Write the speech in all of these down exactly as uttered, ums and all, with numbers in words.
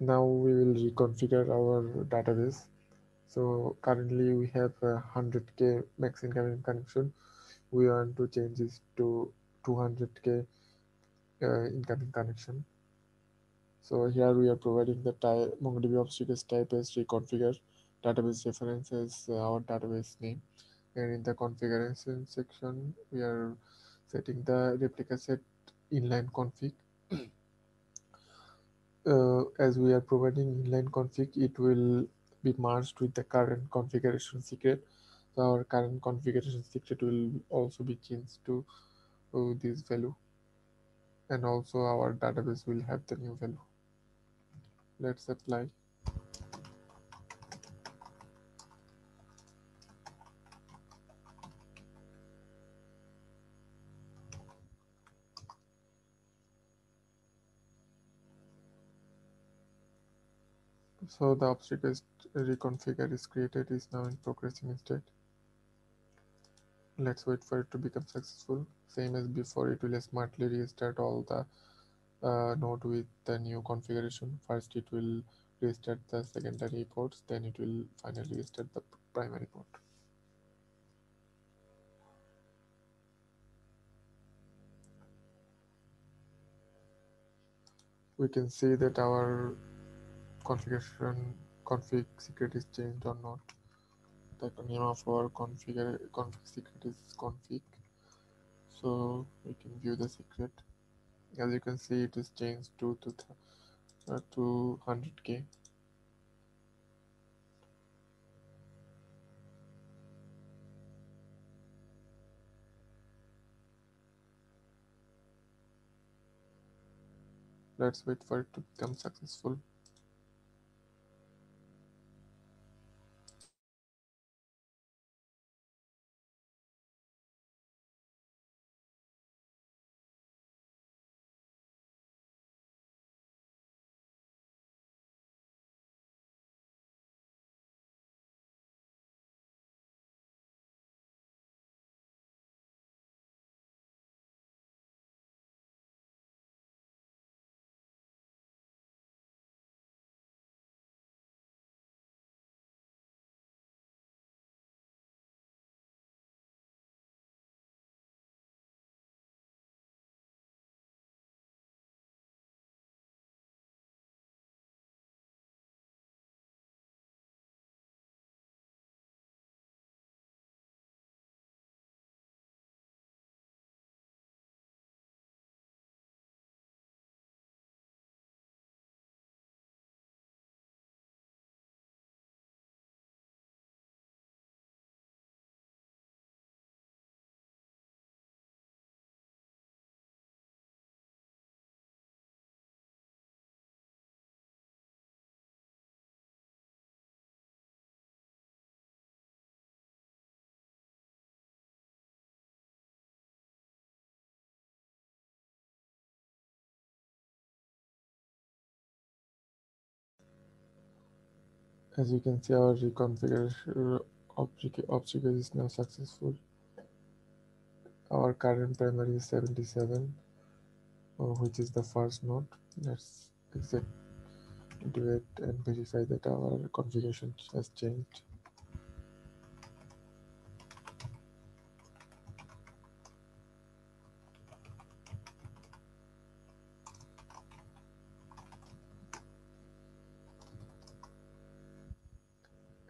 Now we will reconfigure our database. So currently we have a one hundred K max incoming connection. We want to change this to two hundred K uh, incoming connection. So here we are providing the type MongoDBOpsRequest type as reconfigure, database reference as our database name, and in the configuration section we are setting the Replicaset inline config. Uh, as we are providing inline config, it will be merged with the current configuration secret. So our current configuration secret will also be changed to uh, this value, and also our database will have the new value. Let's apply. So the ops request reconfigure is created, is now in progressing state. Let's wait for it to become successful. Same as before, it will smartly restart all the uh, node with the new configuration. First it will restart the secondary ports, then it will finally restart the primary port. We can see that our configuration config secret is changed or not. The name of our configure config secret is config. So we can view the secret. As you can see, it is changed to to uh, to one hundred K. Let's wait for it to become successful. As you can see, our reconfiguration obstacle is now successful. Our current primary is seventy-seven, which is the first node. Let's exit into it and verify that our configuration has changed.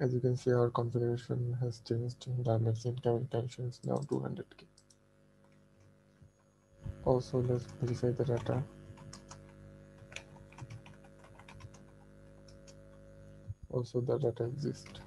As you can see, our configuration has changed. The max incoming connection is now two hundred K. Also, let's verify the data. Also, the data exists.